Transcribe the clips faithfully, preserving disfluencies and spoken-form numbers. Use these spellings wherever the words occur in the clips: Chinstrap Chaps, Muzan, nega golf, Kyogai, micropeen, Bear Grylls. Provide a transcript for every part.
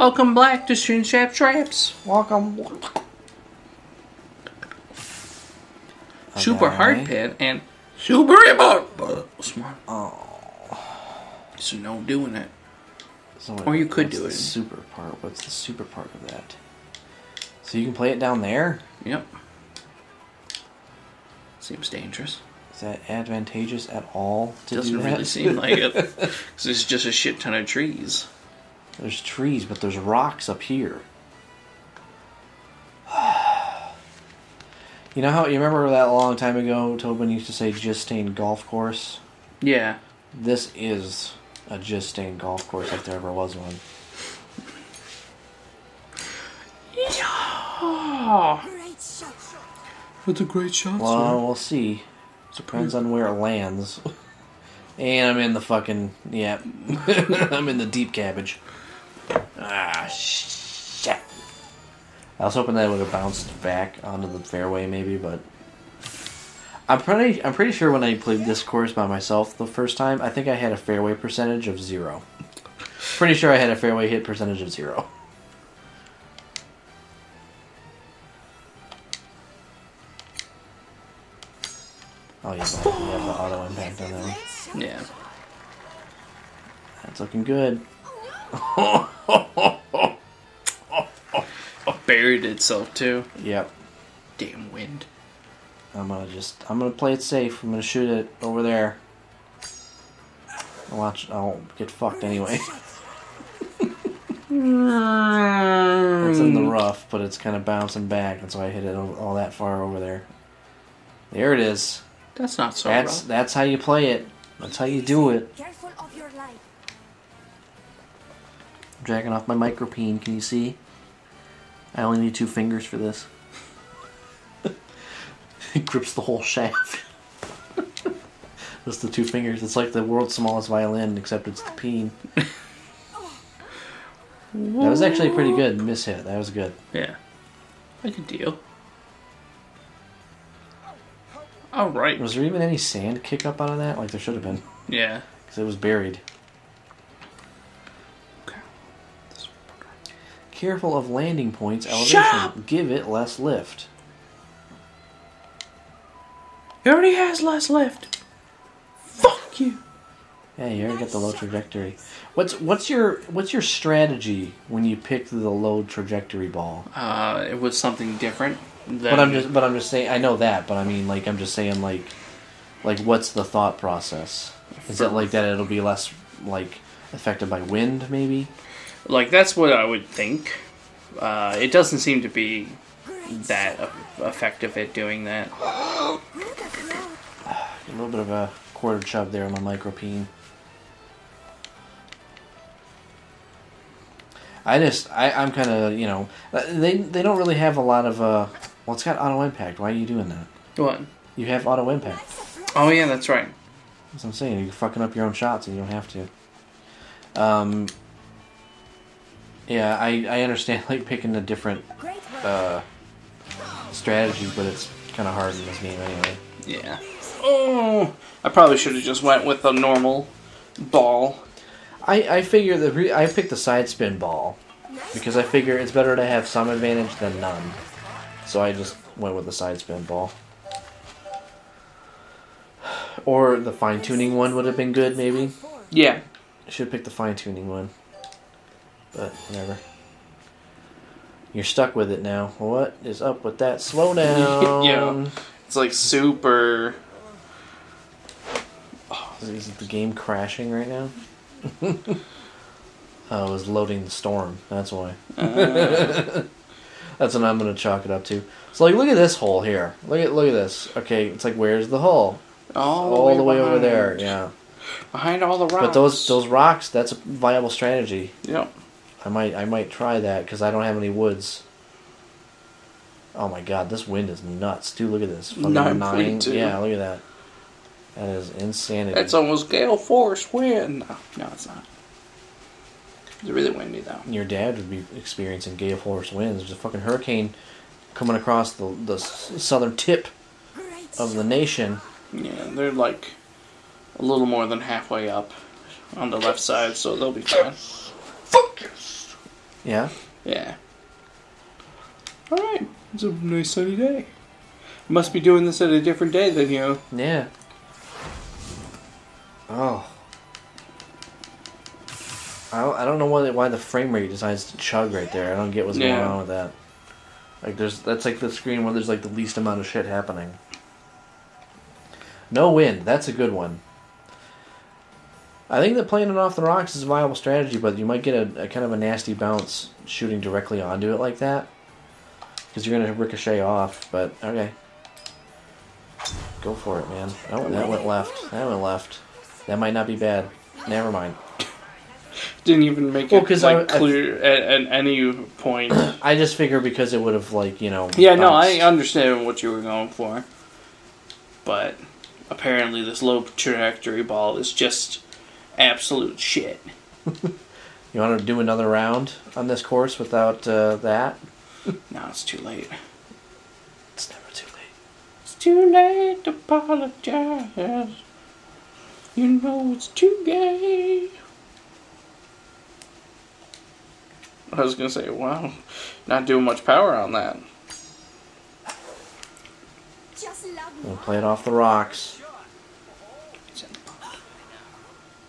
Welcome back to Chinstrap Chaps. Welcome. Okay. Super hard pin and super remote. Smart. Oh, so no doing it. So what, or you could do it. Super part. What's the super part of that? So you can play it down there. Yep. Seems dangerous. Is that advantageous at all? To Doesn't do that? really seem like it. Because it's just a shit ton of trees. There's trees, but there's rocks up here. You know how, you remember that a long time ago, Tobin used to say Gestaine golf course? Yeah. This is a Gestaine golf course, if there ever was one. Yeah. That's a great shot, Well, sir. we'll see. Depends on where it lands. And I'm in the fucking, yeah. I'm in the deep cabbage. Ah, shit. I was hoping that it would have bounced back onto the fairway, maybe, but I'm pretty, I'm pretty sure when I played this course by myself the first time, I think I had a fairway percentage of zero. Pretty sure I had a fairway hit percentage of zero. Oh, yeah, but you have the auto impact on that one. Yeah. That's looking good. Buried itself, too. Yep. Damn wind. I'm gonna just, I'm gonna play it safe. I'm gonna shoot it over there. Watch, I'll get fucked anyway. It's in the rough, but it's kind of bouncing back. That's why I hit it all that far over there. There it is. That's not so That's rough. That's how you play it. That's how you do it. Careful of your life. I'm jacking off my micropeen, can you see? I only need two fingers for this. It grips the whole shaft. Just the two fingers. It's like the world's smallest violin, except it's the peen. That was actually pretty good. Mishit. That was good. Yeah. I could deal. All right. Was there even any sand kick up out of that? Like there should have been. Yeah. Because it was buried. Okay. Careful of landing points. Elevation. Shop! Give it less lift. It already has less lift. Fuck you. Yeah, you already got the low trajectory. What's what's your what's your strategy when you pick the low trajectory ball? Uh, it was something different. But I'm just, but I'm just saying, I know that, but I mean, like, I'm just saying, like, like, what's the thought process? Is it like that it'll be less, like, affected by wind, maybe? Like, that's what I would think. Uh, it doesn't seem to be that effective at doing that. A little bit of a quarter chub there on my micropeen. I just, I, I'm kind of, you know, they they don't really have a lot of, uh, well, it's got auto impact. Why are you doing that? What? You have auto impact. Oh, yeah, that's right. That's what I'm saying. You're fucking up your own shots and you don't have to. Um, yeah, I, I understand, like, picking a different uh, strategy, but it's kind of hard in this game anyway. Yeah. Oh, I probably should have just went with a normal ball. I, I figure the re I picked the side spin ball because I figure it's better to have some advantage than none. So I just went with the side spin ball. Or the fine tuning one would have been good, maybe. Yeah. I should pick the fine tuning one. But whatever. You're stuck with it now. What is up with that? Slow down. Yeah. It's like super. Oh, is the game crashing right now? uh, I was loading the storm. That's why. Uh. That's what I'm gonna chalk it up to. So like, look at this hole here. Look at look at this. Okay, it's like where's the hole? All, all the way, way over there. Yeah. Behind all the rocks. But those those rocks. That's a viable strategy. Yep. I might I might try that because I don't have any woods. Oh my god, this wind is nuts, dude. Look at this. nine point two. Yeah, look at that. That is insanity. That's almost gale force wind. No, no, it's not. It's really windy, though. Your dad would be experiencing gale force winds. There's a fucking hurricane coming across the, the southern tip of the nation. Yeah, they're like a little more than halfway up on the left side, so they'll be fine. Fuck yes! Yeah? Yeah. Alright. It's a nice sunny day. Must be doing this at a different day than you. Yeah. Oh. I don't know why why the frame rate decides to chug right there. I don't get what's yeah. going on with that. Like there's that's like the screen where there's like the least amount of shit happening. No wind. That's a good one. I think that playing it off the rocks is a viable strategy, but you might get a, a kind of a nasty bounce shooting directly onto it like that, because you're gonna ricochet off. But okay, go for it, man. Oh, that went left. That went left. That might not be bad. Never mind. Didn't even make well, it like, I, clear I, at, at any point. I just figure because it would have like you know. Yeah, bounced. No, I understand what you were going for, but apparently this low trajectory ball is just absolute shit. You want to do another round on this course without uh, that? No, it's too late. It's never too late. It's too late to apologize. You know it's too gay. I was gonna say, wow, not doing much power on that. We'll play it off the rocks. It's in the pond.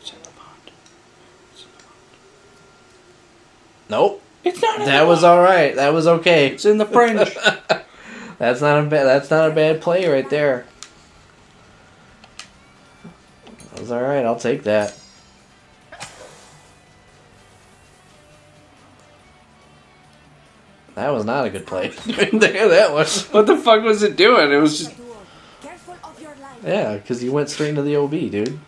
It's in the pond. It's in the pond. Nope. It's not. That was all right. That was okay. It's in the fringe. That's not a bad. That's not a bad play right there. That was all right. I'll take that. That was not a good play. That was. What the fuck was it doing? It was just. Yeah, because you went straight into the O B, dude.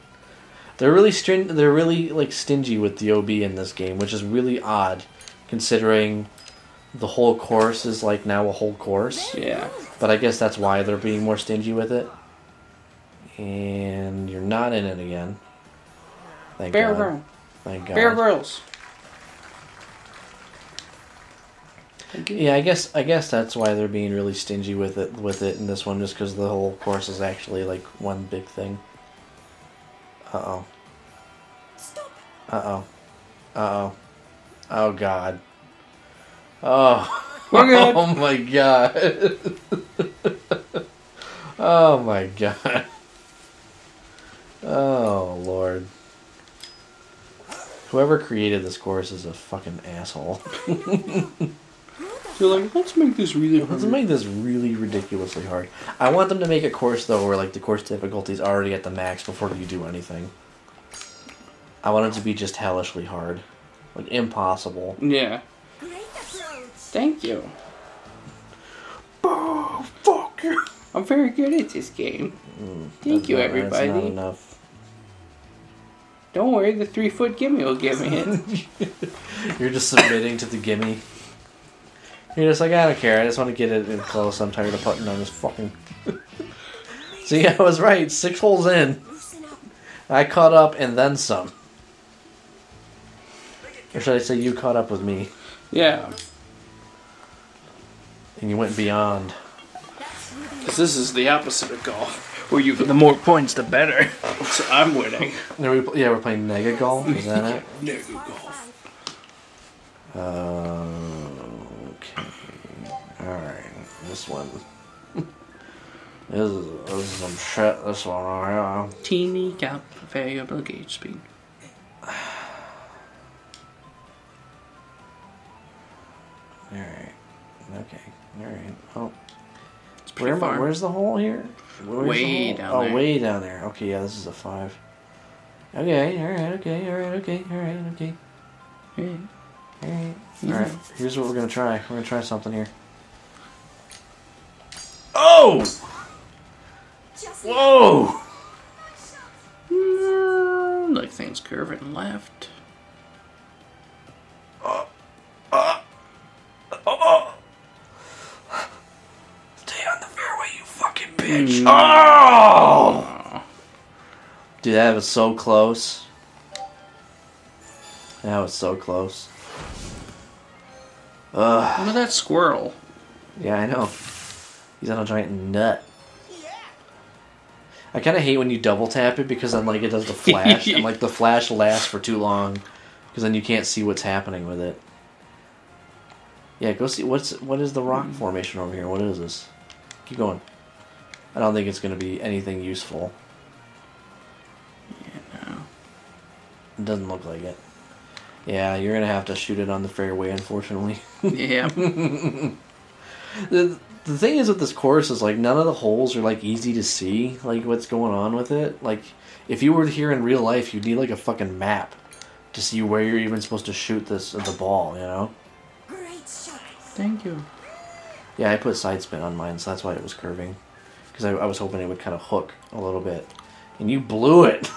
They're really string. They're really like stingy with the O B in this game, which is really odd, considering the whole course is like now a whole course. Yeah. But I guess that's why they're being more stingy with it. And you're not in it again. Thank Bear God. Girl. Thank God. Bear Grylls. Yeah, I guess I guess that's why they're being really stingy with it with it in this one, just because the whole course is actually like one big thing. Uh oh. Stop. Uh oh. Uh oh. Oh God. Oh. We're good. Oh my God. Oh my God. Oh Lord. Whoever created this course is a fucking asshole. They're like, let's make this really hard. Let's make this really ridiculously hard. I want them to make a course, though, where like the course difficulty is already at the max before you do anything. I want it to be just hellishly hard. Like, impossible. Yeah. Thank you. Oh, fuck you. I'm very good at this game. Mm, Thank you, not, everybody. That's not enough. Don't worry, the three-foot gimme will get me in. You're just submitting to the gimme. You're just like, I don't care. I just want to get it in close. I'm tired of putting on this fucking... See, I was right. Six holes in. I caught up and then some. Or should I say you caught up with me? Yeah. And you went beyond. Because this is the opposite of golf. Where you... The more points, the better. So I'm winning. We, yeah, we're playing nega golf. Is that it? Nega golf. Uh... Alright, this one. This is, this is some shit, this one right here. Teeny gap variable gauge speed. Alright, okay, alright. Oh. Where, where's the hole here? Where's way hole? down oh, there. Oh, way down there. Okay, yeah, this is a five. Okay, alright, okay, alright, okay, alright, okay. Alright, alright. Alright, here's what we're gonna try. We're gonna try something here. Oh! Whoa! Mm, like things curving left. Uh, uh, uh, oh! Stay on the fairway, you fucking bitch! Mm. Oh! Dude, that was so close. That was so close. Ugh. Look at that squirrel. Yeah, I know. He's on a giant nut. Yeah. I kind of hate when you double tap it because then like it does the flash and like the flash lasts for too long because then you can't see what's happening with it. Yeah, go see what's what is the rock formation over here? What is this? Keep going. I don't think it's going to be anything useful. Yeah, no. It doesn't look like it. Yeah, you're going to have to shoot it on the fairway, unfortunately. Yeah. the, the thing is with this course is, like, none of the holes are, like, easy to see, like, what's going on with it. Like, if you were here in real life, you'd need, like, a fucking map to see where you're even supposed to shoot this at the ball, you know? Great shot. Thank you. Yeah, I put side spin on mine, so that's why it was curving. Because I, I was hoping it would kind of hook a little bit. And you blew it.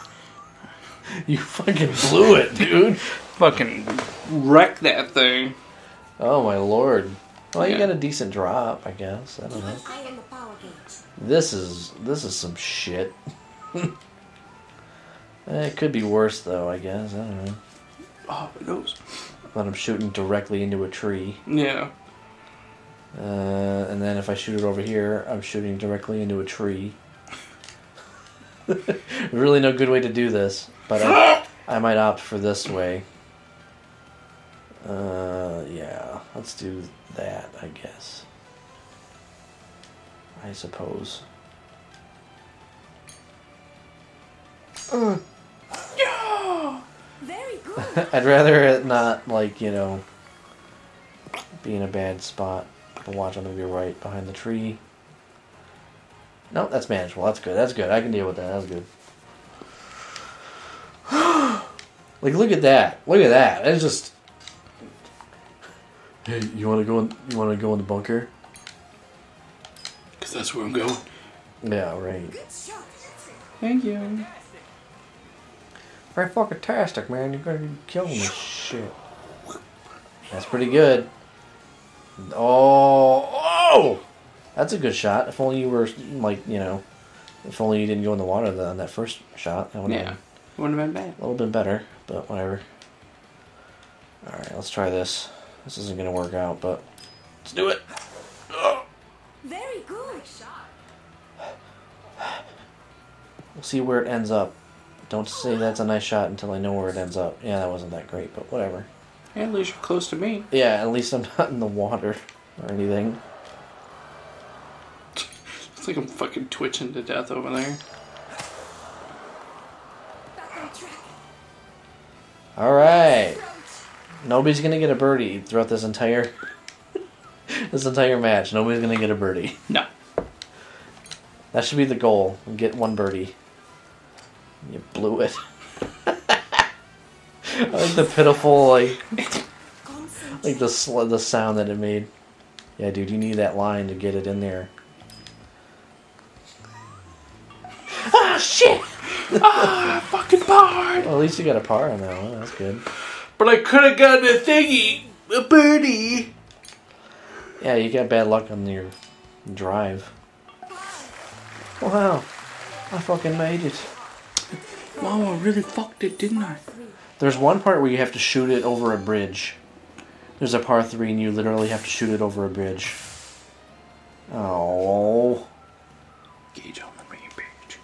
You fucking blew it, dude. Fucking wreck that thing. Oh my lord. Well, yeah. You got a decent drop, I guess. I don't know. This is this is some shit. It could be worse though, I guess. I don't know. Oh, it goes. But I'm shooting directly into a tree. Yeah. Uh, and then if I shoot it over here, I'm shooting directly into a tree. Really no good way to do this, but I, I might opt for this way. Uh, yeah, let's do that, I guess. I suppose. Uh. Very good. I'd rather it not, like, you know, be in a bad spot. But watch, I'm going to be right behind the tree. No, that's manageable. That's good. That's good. I can deal with that. That's good. Like, look at that. Look at that. It's just... Hey, you want to go in, you want to go in the bunker? Because that's where I'm going. Yeah, right. Thank you. Very fucking fantastic, man. You're going to kill me. Shit. That's pretty good. Oh. Oh! That's a good shot. If only you were, like, you know... If only you didn't go in the water on that first shot. That would yeah. Been, wouldn't have been bad. A little bit better, but whatever. Alright, let's try this. This isn't going to work out, but... Let's do it! Oh. Very good shot. We'll see where it ends up. Don't say that's a nice shot until I know where it ends up. Yeah, that wasn't that great, but whatever. Yeah, at least you're close to me. Yeah, at least I'm not in the water or anything. It's like I'm fucking twitching to death over there. Alright. Nobody's gonna get a birdie throughout this entire this entire match. Nobody's gonna get a birdie. No. That should be the goal. Get one birdie. You blew it. I like the pitiful, like, like the sl the sound that it made. Yeah, dude, you need that line to get it in there. Ah, shit! Ah, fucking par! Well, at least you got a par on that one. That's good. But I could have gotten a thingy, a birdie. Yeah, you got bad luck on your drive. Wow, I fucking made it. Wow, I really fucked it, didn't I? There's one part where you have to shoot it over a bridge. There's a par three, and you literally have to shoot it over a bridge. Oh. Gauge on the main page.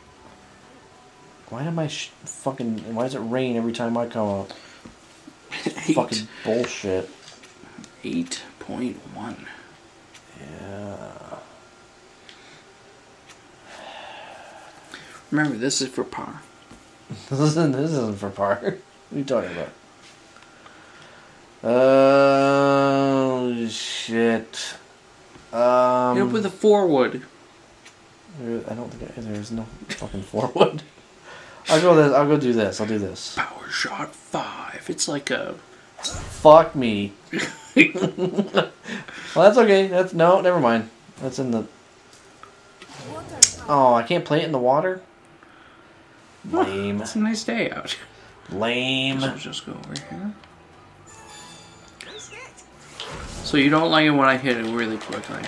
Why am I sh fucking? Why does it rain every time I come up? Eight. Fucking bullshit. eight point one. Yeah. Remember, this is for par. this, isn't, this isn't for par. What are you talking about? Oh, uh, shit. Um, Hit up with a four wood. There, I don't think I, there's no fucking four wood. I'll go this. I'll go do this. I'll do this. Power shot five. It's like a. Fuck me. Well, that's okay. That's no. Never mind. That's in the. Oh, I can't play it in the water. Lame. It's a nice day out. Lame. I'll just go over here. So you don't like it when I hit it really quickly.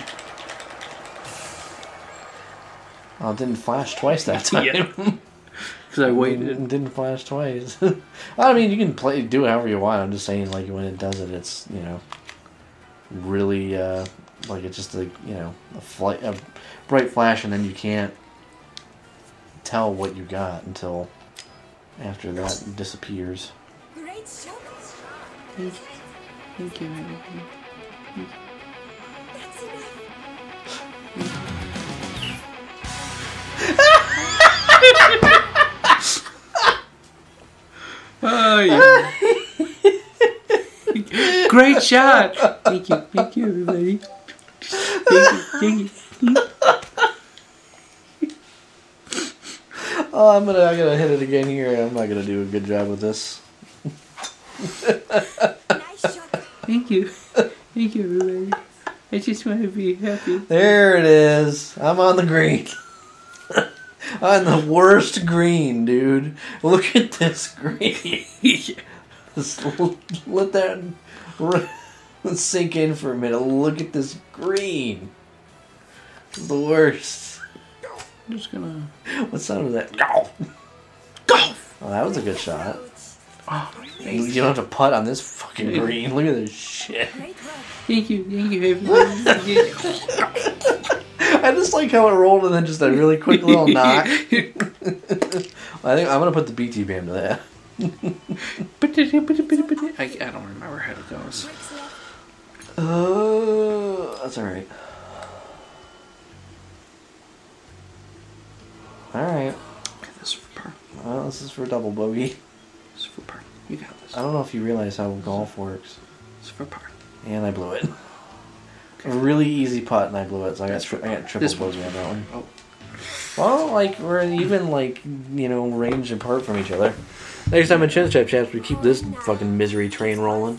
Oh, it didn't flash twice that time. Yeah. I waited. It didn't flash twice. I mean, you can play, do it however you want. I'm just saying, like, when it does it, it's, you know, really, uh, like, it's just a, you know, a, fl a bright flash, and then you can't tell what you got until after that disappears. Great shot. Thank you. Thank you. That's enough. Oh, yeah. Great shot. Thank you. Thank you, everybody. Thank you. Thank you. Oh, I'm gonna, I'm gonna hit it again here. I'm not gonna do a good job with this. Thank you, thank you, everybody. I just want to be happy. There it is. I'm on the green. I'm the worst green, dude. Look at this green. Just let that sink in for a minute. Look at this green. It's the worst. I'm just gonna. What sound was that? Go! Go! Oh, that was a good shot. Oh, you don't have to putt on this fucking green. Look at this shit. Thank you, thank you, everybody. I just like how it rolled and then just that really quick little knock. I think I'm gonna put the B T band to that. I, I don't remember how it goes. Oh, uh, that's alright. Alright. This is for par. Well, this is for double bogey. This is for par. You got this. I don't know if you realize how golf works. It's for par. And I blew it. Okay. A really easy putt and I blew it, so I got, tri I got triple bogey on that one. Oh. Well, like, we're even, like, you know, range apart from each other. Next time on Chinstrap Chaps, we keep this fucking misery train rolling.